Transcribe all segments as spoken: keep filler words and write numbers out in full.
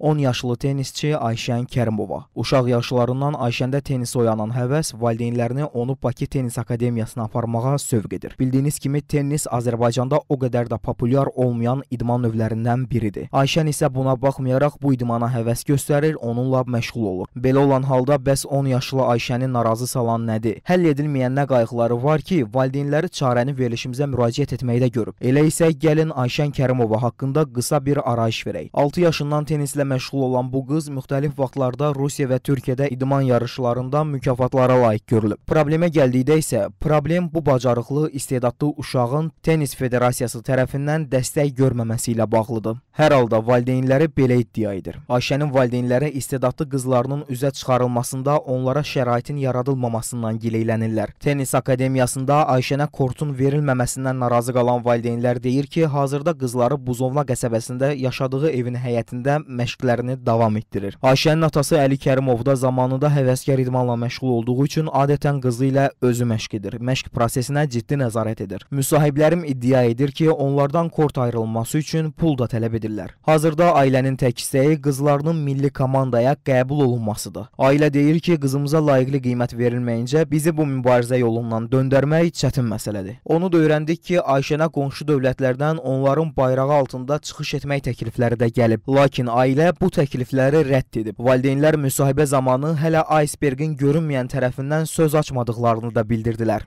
on yaşlı tenisçi Ayşən Kərimova. Uşaq yaşlarından Ayşəndə tenis oyanan həvəs valideynlərini onu Bakı tenis akademiyasına aparmağa sövq edir. Bildiyiniz kimi tenis Azərbaycanda o qədər də populyar olmayan idman növlərindən biridir. Ayşən isə buna baxmayaraq bu idmana həvəs göstərir, onunla məşğul olur. Belə olan halda bəs on yaşlı Ayşəni narazı salan nədir? Həll edilməyən nə qayğıları var ki, valideynləri çarəni verilişimizə müraciət etməyi də görüb. Elə isə gəlin Ayşən Kərimova haqqında qısa bir arayış verək. altı yaşından tenislə məşğul olan bu qız müxtəlif vaxtlarda Rusiya və Türkiyədə idman yarışlarında mükafatlara layiq görülüb. Problemə gəldikdə isə problem bu bacarıqlı, istedadlı uşağın Tenis Federasiyası tərəfindən dəstək görməməsi ilə bağlıdır. Hər halda valideynləri belə iddia edir. Ayşənin valideynləri istedadlı qızlarının üzə çıxarılmasında onlara şəraitin yaradılmamasından gileylənirlər. Tenis Akademiyasında Ayşənə kortun verilməməsindən narazı qalan valideynlər deyir ki, hazırda qızları Buzovna qəsəbəsində yaşadığı evin həyətində məşqlərini davam etdirir. Ayşənin atası Əli Kərimov da zamanında həvəskar idmanla məşğul olduğu üçün adətən qızı ilə özü məşq edir. Məşq prosesinə ciddi nəzarət edir. Müsahiblərim iddia edir ki, onlardan kort ayrılması üçün pul da tələb edirlər. Hazırda ailənin tək istəyi qızlarının milli komandaya qəbul olunmasıdır. Ailə deyir ki, qızımıza layiqli qiymət verilməyincə bizi bu mübarizə yolundan döndərmək çətin məsələdir. Onu da öyrəndik ki, Ayşənə qonşu dövlətlərdən onların bayrağı altında çıxış etmək təklifləri də gəlib. Lakin ailə bu təklifləri rədd edib. Valideynlər müsahibə zamanı hələ icebergin görünməyən tərəfindən söz açmadıqlarını da bildirdilər.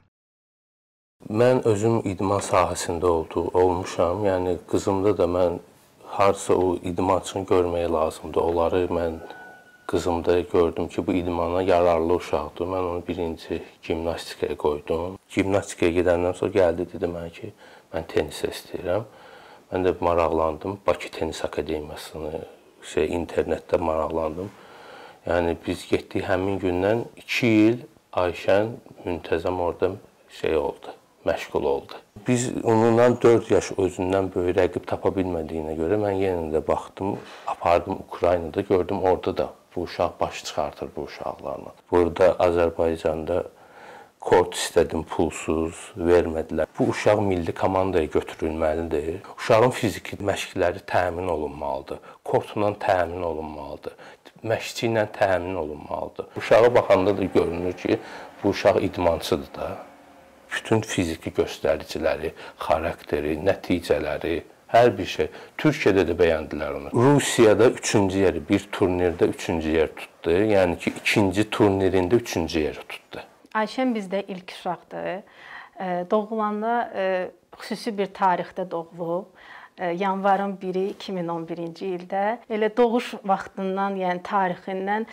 Mən özüm idman sahəsində oldu, olmuşam. Yəni qızımda da mən harsa o idmançını görməyə lazımdı. Onları mən qızımda gördüm ki, bu idmana yararlı uşaqdır. Mən onu birinci gimnastikaya qoydum. Gimnastikaya gedəndən sonra gəldi, dedi mənə ki, mən tenis istəyirəm. Mən də maraqlandım. Bakı tenis akademiyasını şey, internetdə maraqlandım. Yəni biz getdik həmin gündən iki il Ayşən müntəzəm orada şey oldu, məşğul oldu. Biz onunla dörd yaş özündən böyük rəqib tapa bilmədiyinə görə mən yenə də baxdım, apardım Ukraynada, gördüm orada da bu uşaq baş çıxartır bu uşaqlarla. Burada Azərbaycanda kort istədim, pulsuz vermədilər. Bu uşaq milli komandaya götürülməlidir. Uşağın fiziki məşqləri təmin olunmalıdır. Kortla təmin olunmalıdır. Məşqçi ilə təmin olunmalıdır. Uşağa baxanda da görünür ki, bu uşaq idmançıdır da. Bütün fiziki göstəriciləri, xarakteri, nəticələri, hər bir şey. Türkiyədə də bəyəndilər onu. Rusiyada üçüncü yeri, bir turnirdə üçüncü yer tutdu. Yəni ki, ikinci turnirində üçüncü yeri tutdu. Ayşən bizdə ilk uşaqdır. Doğulanda xüsusi bir tarixdə doğulub. Yanvarın biri iki min on birinci ildə. Elə doğuş vaxtından, yəni tarixindən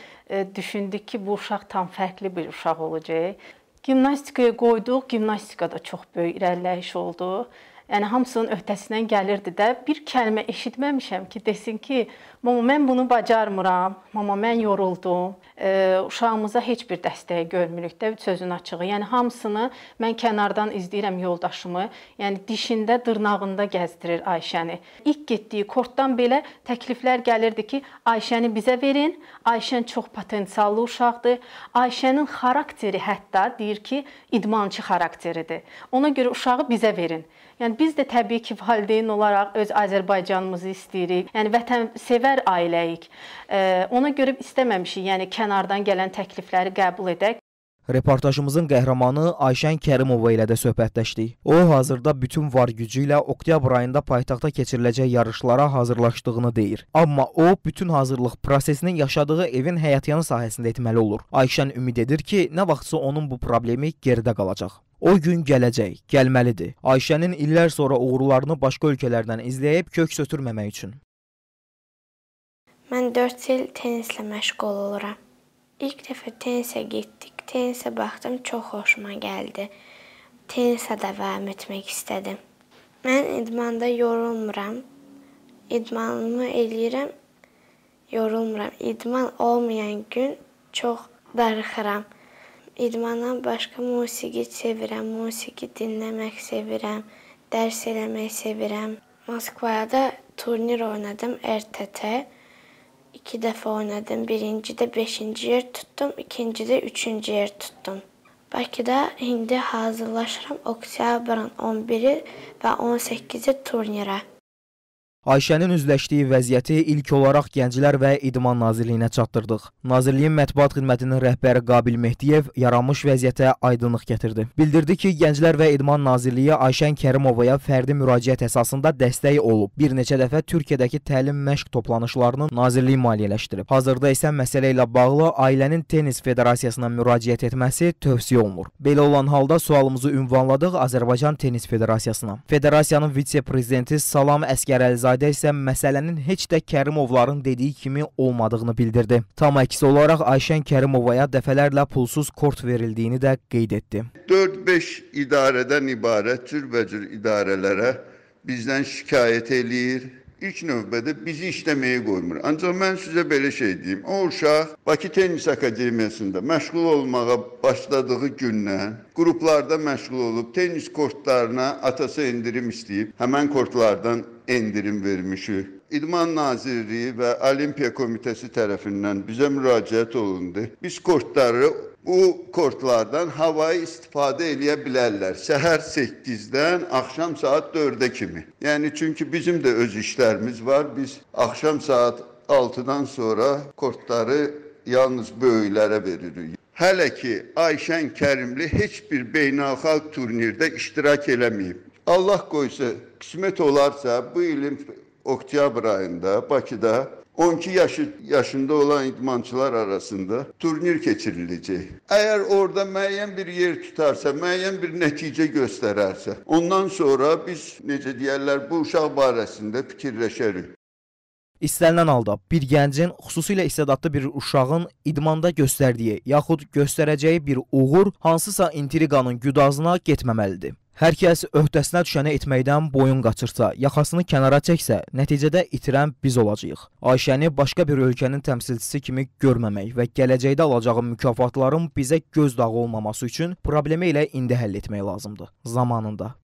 düşündük ki, bu uşaq tam fərqli bir uşaq olacaq. Gimnastikaya qoyduq, gimnastikada çox böyük irəliləyiş oldu. Yəni hamısının öhdəsindən gəlirdi də. Bir kəlmə eşitməmişəm ki, desin ki, mama mən bunu bacarmıram, mama mən yoruldum, e, uşağımıza heç bir dəstəyi görmürük də, sözün açığı. Yəni hamısını mən kənardan izləyirəm yoldaşımı, yəni dişində, dırnağında gəzdirir Ayşəni. İlk getdiyi kortdan belə təkliflər gəlirdi ki, Ayşəni bizə verin, Ayşən çox potensiallı uşaqdır, Ayşənin xarakteri hətta deyir ki, idmançı xarakteridir, ona görə uşağı bizə verin. Yəni biz də təbii ki, valideyn olaraq öz Azərbaycanımızı istəyirik. Yəni vətənsevər ailəyik. Ona görə istəməmişik, yəni kənardan gələn təklifləri qəbul edək. Reportajımızın qəhrəmanı Ayşən Kərimova ilə də söhbətləşdik. O, hazırda bütün var gücü ilə oktyabr ayında paytaxta keçiriləcək yarışlara hazırlaşdığını deyir. Amma o, bütün hazırlıq prosesini yaşadığı evin həyətyanı sahəsində etməli olur. Ayşən ümid edir ki, nə vaxtsa onun bu problemi geridə qalacaq. O gün gələcək, gəlməlidir. Ayşənin illər sonra uğurlarını başqa ölkələrdən izləyib kök sötürməmək üçün. Mən dörd il tenislə məşğul oluram. İlk dəfə tenisə getdik. Tenisə baxdım, çox xoşuma gəldi. Tenisə davam etmək istədim. Mən idmanda yorulmuram. İdmanımı eləyirəm, yorulmuram. İdman olmayan gün çox darıxıram. İdmandan başqa musiqi sevirəm, musiqi dinləmək sevirəm, dərs eləmək sevirəm. Moskvada turnir oynadım R T T. İki dəfə oynadım. Birincidə beşinci yer tutdum, ikincidə üçüncü yer tutdum. Bakıda indi hazırlaşıram oktyabrın on biri və on səkkizi turnirə. Ayşənin üzləşdiyi vəziyyəti ilk olaraq Gənclər və İdman Nazirliyinə çatdırdıq. Nazirliyin mətbuat xidmətinin rəhbəri Qabil Mehdiyev yaranmış vəziyyətə aydınlıq gətirdi. Bildirdi ki, Gənclər və İdman Nazirliyi Ayşən Kərimovaya fərdi müraciət əsasında dəstək olub. Bir neçə dəfə Türkiyədəki təlim məşq toplanışlarının Nazirliyi maliyyələşdirib. Hazırda isə məsələ ilə bağlı ailənin Tenis Federasiyasına müraciət etməsi tövsiyə olunur. Belə olan halda sualımızı ünvanladıq Azərbaycan Tenis Federasiyasına. Federasiyanın vitse-prezidenti Salam Əskərləzadə isə məsələnin heç də Kərimovların dediyi kimi olmadığını bildirdi. Tam əksi olaraq Ayşən Kərimovaya dəfələrlə pulsuz kort verildiyini də qeyd etdi. dörd beş idarədən ibarət cürbəcür idarələrə bizdən şikayət eləyir. İlk növbədə bizi işləməyə qoymur. Ancaq mən sizə belə şey deyim. O uşaq Bakı tenis akademiyasında məşğul olmağa başladığı gündən qruplarda məşğul olub, tenis kortlarına atası endirim istəyib, həmən kortlardan endirim vermişik. İdman Nazirliyi və Olimpiya Komitesi tərəfindən bizə müraciət olundu. Biz kortları, bu kortlardan havayı istifadə eləyə bilərlər. Səhər səkkizdən axşam saat dördə kimi. Yəni, çünki bizim də öz işlərimiz var. Biz axşam saat altıdan sonra kortları yalnız böyüklərə veririk. Hələ ki, Ayşən Kərimli heç bir beynəlxalq turnirdə iştirak eləməyib. Allah qoysa, qismət olarsa, bu ilin oktyabr ayında Bakıda on iki yaşı, yaşında olan idmançılar arasında turnir keçiriləcək. Əgər orada müəyyən bir yer tutarsa, müəyyən bir nəticə göstərərsə, ondan sonra biz, necə deyərlər, bu uşaq barəsində fikirləşərik. İstənilən halda bir gəncin, xüsusilə istedatlı bir uşağın idmanda göstərdiyi yaxud göstərəcəyi bir uğur hansısa intriqanın güdazına getməməlidir. Hər kəs öhdəsinə düşəni etməkdən boyun qaçırsa, yaxasını kənara çəksə, nəticədə itirən biz olacağıq. Ayşəni başqa bir ölkənin təmsilçisi kimi görməmək və gələcəkdə alacağı mükafatların bizə göz dağı olmaması üçün problemi ilə indi həll etmək lazımdır, zamanında.